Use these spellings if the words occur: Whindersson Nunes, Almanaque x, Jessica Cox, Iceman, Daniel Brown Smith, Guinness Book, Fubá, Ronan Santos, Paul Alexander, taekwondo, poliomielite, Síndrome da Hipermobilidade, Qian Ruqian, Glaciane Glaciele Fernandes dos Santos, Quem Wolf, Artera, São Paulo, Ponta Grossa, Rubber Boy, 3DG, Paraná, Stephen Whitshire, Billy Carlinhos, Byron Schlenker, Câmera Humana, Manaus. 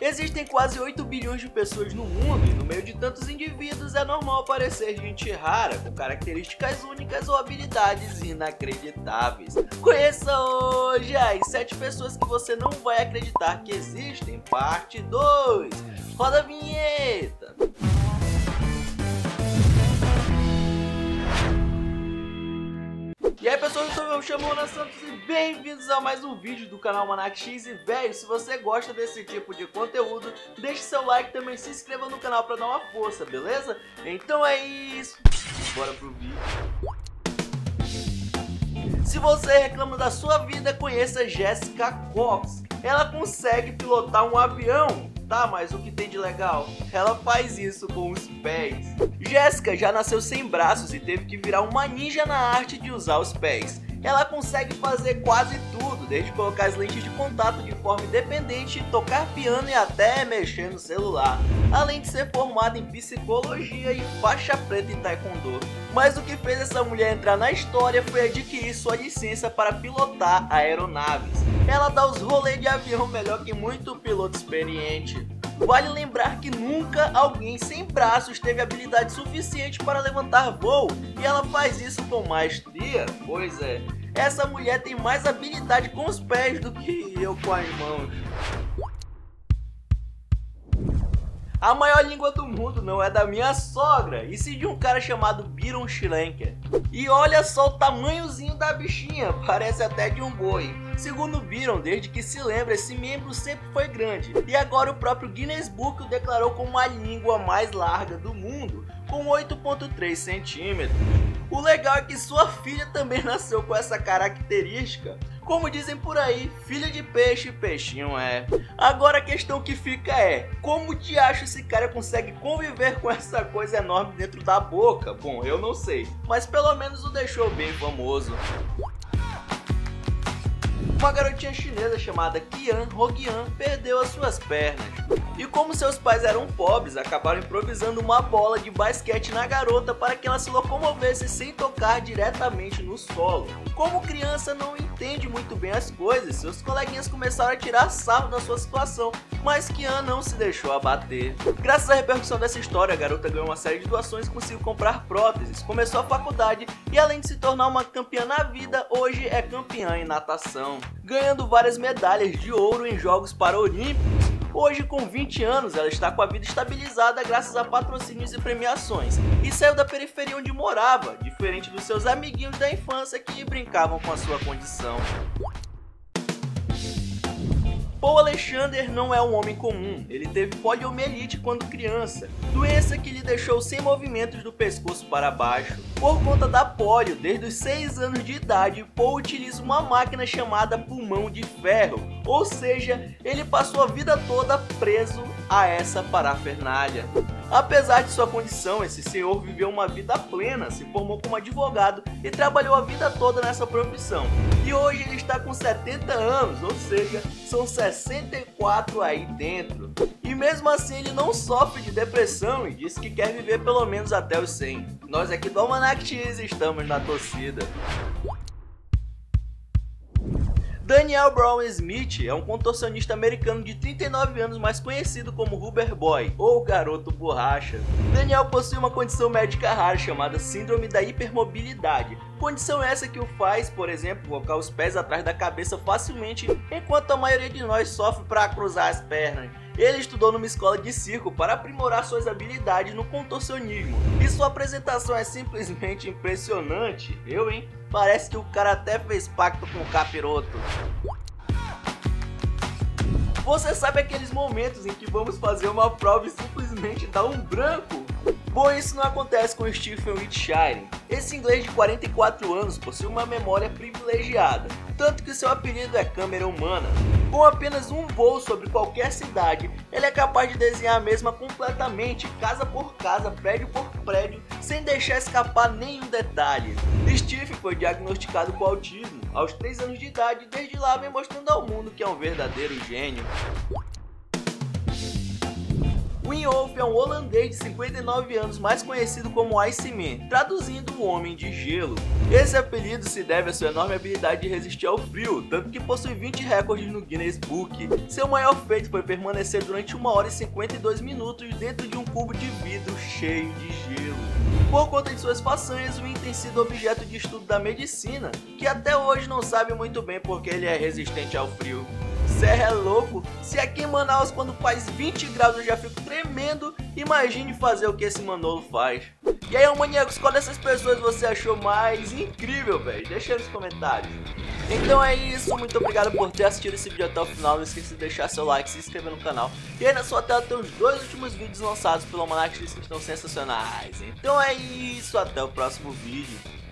Existem quase 8 bilhões de pessoas no mundo e no meio de tantos indivíduos é normal aparecer gente rara com características únicas ou habilidades inacreditáveis. Conheça hoje as 7 pessoas que você não vai acreditar que existem, parte 2. Roda a vinheta! E aí pessoal, eu sou o Ronan Santos e bem-vindos a mais um vídeo do canal Manac X. E velho, se você gosta desse tipo de conteúdo, deixe seu like e também se inscreva no canal pra dar uma força, beleza? Então é isso, bora pro vídeo. Se você reclama da sua vida, conheça Jessica Cox. Ela consegue pilotar um avião. Tá, mas o que tem de legal? Ela faz isso com os pés. Jessica já nasceu sem braços e teve que virar uma ninja na arte de usar os pés. Ela consegue fazer quase tudo, desde colocar as lentes de contato de forma independente, tocar piano e até mexer no celular. Além de ser formada em psicologia e faixa preta em taekwondo. Mas o que fez essa mulher entrar na história foi adquirir sua licença para pilotar aeronaves. Ela dá os rolês de avião melhor que muito piloto experiente. Vale lembrar que nunca alguém sem braços teve habilidade suficiente para levantar voo, e ela faz isso com maestria. Pois é, essa mulher tem mais habilidade com os pés do que eu com as mãos. A maior língua do mundo não é da minha sogra, e sim de um cara chamado Byron Schlenker. E olha só o tamanhozinho da bichinha, parece até de um boi. Segundo Byron, desde que se lembra, esse membro sempre foi grande. E agora o próprio Guinness Book o declarou como a língua mais larga do mundo, com 8,3 centímetros. O legal é que sua filha também nasceu com essa característica. Como dizem por aí, filha de peixe, peixinho é. Agora a questão que fica é, como te acha esse cara consegue conviver com essa coisa enorme dentro da boca? Bom, eu não sei, mas pelo menos o deixou bem famoso. Uma garotinha chinesa chamada Qian Ruqian perdeu as suas pernas. E como seus pais eram pobres, acabaram improvisando uma bola de basquete na garota para que ela se locomovesse sem tocar diretamente no solo. Como criança não entende muito bem as coisas, seus coleguinhas começaram a tirar sarro da sua situação, mas Qian não se deixou abater. Graças à repercussão dessa história, a garota ganhou uma série de doações e conseguiu comprar próteses, começou a faculdade e além de se tornar uma campeã na vida, hoje é campeã em natação, ganhando várias medalhas de ouro em jogos paralímpicos. Hoje, com 20 anos, ela está com a vida estabilizada graças a patrocínios e premiações, e saiu da periferia onde morava, diferente dos seus amiguinhos da infância que brincavam com a sua condição. Paul Alexander não é um homem comum, ele teve poliomielite quando criança, doença que lhe deixou sem movimentos do pescoço para baixo. Por conta da polio, desde os 6 anos de idade, Paul utiliza uma máquina chamada pulmão de ferro, ou seja, ele passou a vida toda preso a essa parafernália. Apesar de sua condição, esse senhor viveu uma vida plena, se formou como advogado e trabalhou a vida toda nessa profissão. E hoje ele está com 70 anos, ou seja, são 64 aí dentro. E mesmo assim ele não sofre de depressão e diz que quer viver pelo menos até os 100. Nós aqui do Almanac X estamos na torcida. Daniel Brown Smith é um contorcionista americano de 39 anos mais conhecido como Rubber Boy, ou Garoto Borracha. Daniel possui uma condição médica rara chamada Síndrome da Hipermobilidade, condição essa que o faz, por exemplo, colocar os pés atrás da cabeça facilmente, enquanto a maioria de nós sofre para cruzar as pernas. Ele estudou numa escola de circo para aprimorar suas habilidades no contorcionismo, e sua apresentação é simplesmente impressionante, hein? Parece que o cara até fez pacto com o capiroto. Você sabe aqueles momentos em que vamos fazer uma prova e simplesmente dá um branco? Bom, isso não acontece com o Stephen Whitshire. Esse inglês de 44 anos possui uma memória privilegiada, tanto que seu apelido é Câmera Humana. Com apenas um voo sobre qualquer cidade, ele é capaz de desenhar a mesma completamente, casa por casa, prédio por prédio, sem deixar escapar nenhum detalhe. Steve foi diagnosticado com autismo aos 3 anos de idade e desde lá vem mostrando ao mundo que é um verdadeiro gênio. O Quem Wolf é um holandês de 59 anos, mais conhecido como Iceman, traduzindo o Homem de Gelo. Esse apelido se deve à sua enorme habilidade de resistir ao frio, tanto que possui 20 recordes no Guinness Book. Seu maior feito foi permanecer durante 1 hora e 52 minutos dentro de um cubo de vidro cheio de gelo. Por conta de suas façanhas, o Ian tem sido objeto de estudo da medicina, que até hoje não sabe muito bem porque ele é resistente ao frio. Serra é louco? Se aqui em Manaus quando faz 20 graus eu já fico tremendo, imagine fazer o que esse Manolo faz. E aí, maníacos, qual dessas pessoas você achou mais incrível, velho? Deixa aí nos comentários. Então é isso, muito obrigado por ter assistido esse vídeo até o final, não esqueça de deixar seu like, se inscrever no canal. E aí na sua tela tem os 2 últimos vídeos lançados pelo Almanac que estão sensacionais. Então é isso, até o próximo vídeo.